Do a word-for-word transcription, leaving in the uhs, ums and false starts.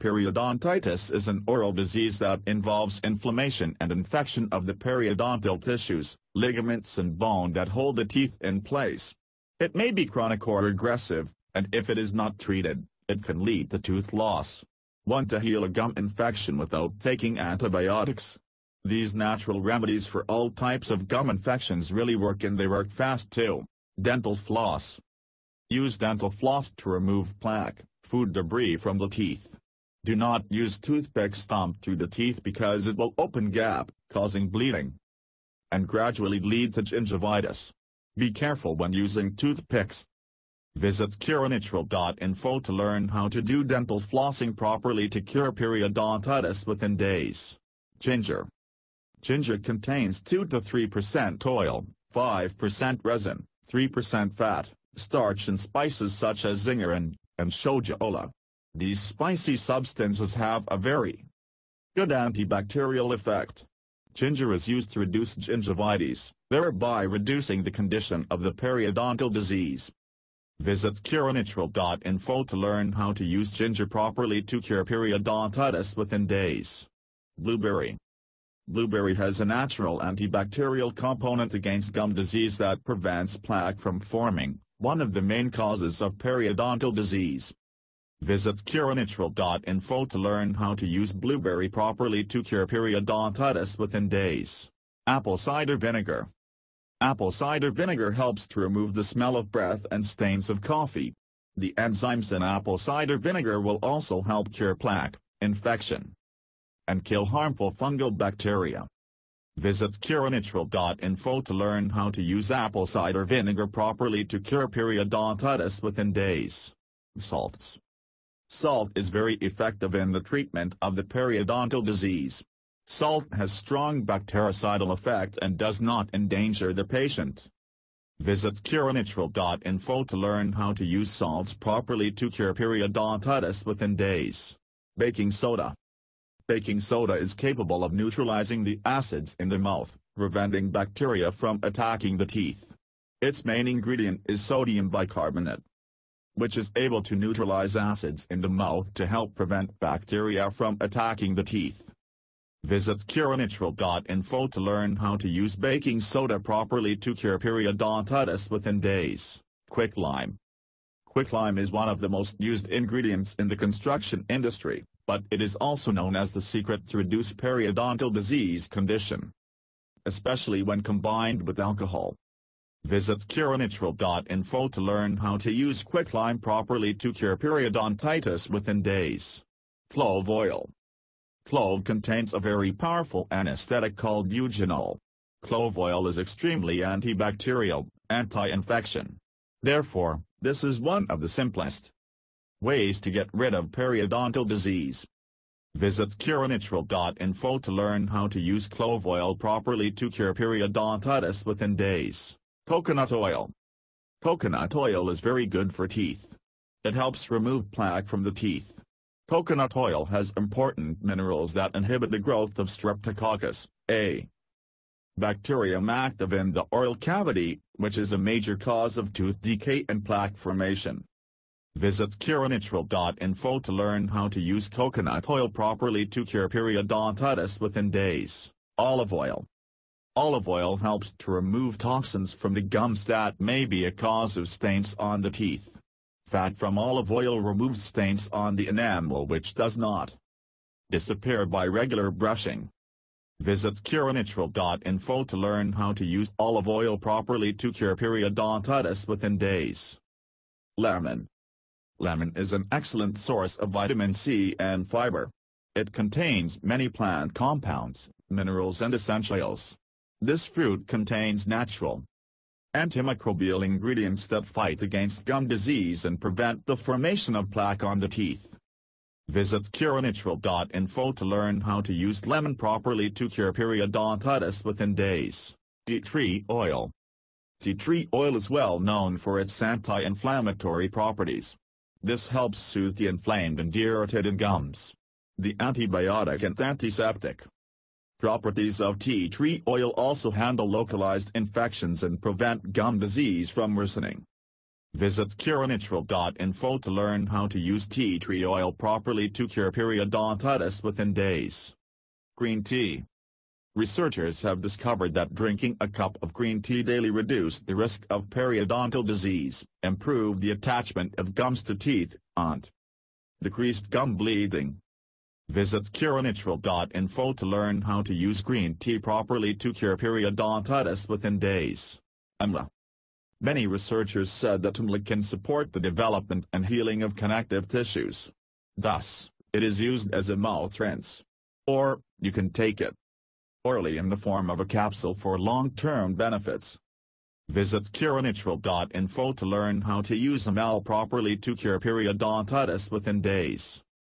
Periodontitis is an oral disease that involves inflammation and infection of the periodontal tissues, ligaments and bone that hold the teeth in place. It may be chronic or aggressive, and if it is not treated, it can lead to tooth loss. one To heal a gum infection without taking antibiotics. These natural remedies for all types of gum infections really work, and they work fast too. Dental floss. Use dental floss to remove plaque, food debris from the teeth. Do not use toothpick stomped through the teeth because it will open gap, causing bleeding, and gradually lead to gingivitis. Be careful when using toothpicks. Visit curenatural dot info to learn how to do dental flossing properly to cure periodontitis within days. Ginger. Ginger contains two to three percent oil, five percent resin, three percent fat, starch and spices such as gingerin and shogaol. These spicy substances have a very good antibacterial effect. Ginger is used to reduce gingivitis, thereby reducing the condition of the periodontal disease. Visit curenatural dot info to learn how to use ginger properly to cure periodontitis within days. Blueberry. Blueberry has a natural antibacterial component against gum disease that prevents plaque from forming, one of the main causes of periodontal disease. Visit curenatural dot info to learn how to use blueberry properly to cure periodontitis within days. Apple cider vinegar. Apple cider vinegar helps to remove the smell of breath and stains of coffee. The enzymes in apple cider vinegar will also help cure plaque, infection, and kill harmful fungal bacteria. Visit curenatural dot info to learn how to use apple cider vinegar properly to cure periodontitis within days. Salts. Salt is very effective in the treatment of the periodontal disease. Salt has strong bactericidal effect and does not endanger the patient. Visit curenatural dot info to learn how to use salts properly to cure periodontitis within days. Baking soda. Baking soda is capable of neutralizing the acids in the mouth, preventing bacteria from attacking the teeth. Its main ingredient is sodium bicarbonate, which is able to neutralize acids in the mouth to help prevent bacteria from attacking the teeth. Visit curenatural dot info to learn how to use baking soda properly to cure periodontitis within days. Quicklime. Quicklime is one of the most used ingredients in the construction industry, but it is also known as the secret to reduce periodontal disease condition, especially when combined with alcohol. Visit curenatural dot info to learn how to use quicklime properly to cure periodontitis within days. Clove oil. Clove contains a very powerful anesthetic called eugenol. Clove oil is extremely antibacterial, anti-infection. Therefore, this is one of the simplest ways to get rid of periodontal disease. Visit curenatural dot info to learn how to use clove oil properly to cure periodontitis within days. Coconut oil. Coconut oil is very good for teeth. It helps remove plaque from the teeth. Coconut oil has important minerals that inhibit the growth of Streptococcus, a bacterium active in the oral cavity, which is a major cause of tooth decay and plaque formation. Visit curenatural dot info to learn how to use coconut oil properly to cure periodontitis within days. Olive oil. Olive oil helps to remove toxins from the gums that may be a cause of stains on the teeth. Fat from olive oil removes stains on the enamel, which does not disappear by regular brushing. Visit curenatural dot info to learn how to use olive oil properly to cure periodontitis within days. Lemon. Lemon is an excellent source of vitamin C and fiber. It contains many plant compounds, minerals and essentials. This fruit contains natural antimicrobial ingredients that fight against gum disease and prevent the formation of plaque on the teeth. Visit curenatural dot info to learn how to use lemon properly to cure periodontitis within days. Tea tree oil. Tea tree oil is well known for its anti-inflammatory properties. This helps soothe the inflamed and irritated gums. The antibiotic and antiseptic properties of tea tree oil also handle localized infections and prevent gum disease from worsening. Visit curenatural dot info to learn how to use tea tree oil properly to cure periodontitis within days. Green tea. Researchers have discovered that drinking a cup of green tea daily reduced the risk of periodontal disease, improved the attachment of gums to teeth, and decreased gum bleeding. Visit curenatural dot info to learn how to use green tea properly to cure periodontitis within days. A M L A. Many researchers said that A M L A can support the development and healing of connective tissues. Thus, it is used as a mouth rinse. Or, you can take it orally in the form of a capsule for long-term benefits. Visit curenatural dot info to learn how to use A M L A properly to cure periodontitis within days.